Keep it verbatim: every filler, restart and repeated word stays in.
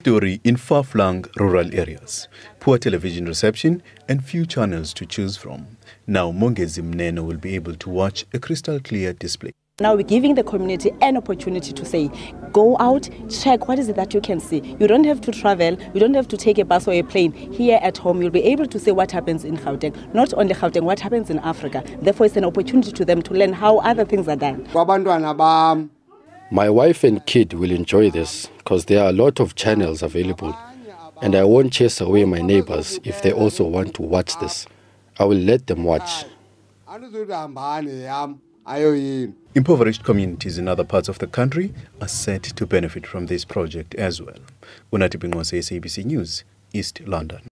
Story in far-flung rural areas, poor television reception and few channels to choose from. Now Mongezi Mneno will be able to watch a crystal clear display. Now we're giving the community an opportunity to say, go out, check what is it that you can see. You don't have to travel, you don't have to take a bus or a plane. Here at home you'll be able to see what happens in Gauteng, not only Gauteng, what happens in Africa. Therefore it's an opportunity to them to learn how other things are done. My wife and kid will enjoy this because there are a lot of channels available, and I won't chase away my neighbors if they also want to watch this. I will let them watch. Impoverished communities in other parts of the country are set to benefit from this project as well. Unathi Bingose, S A B C News, East London.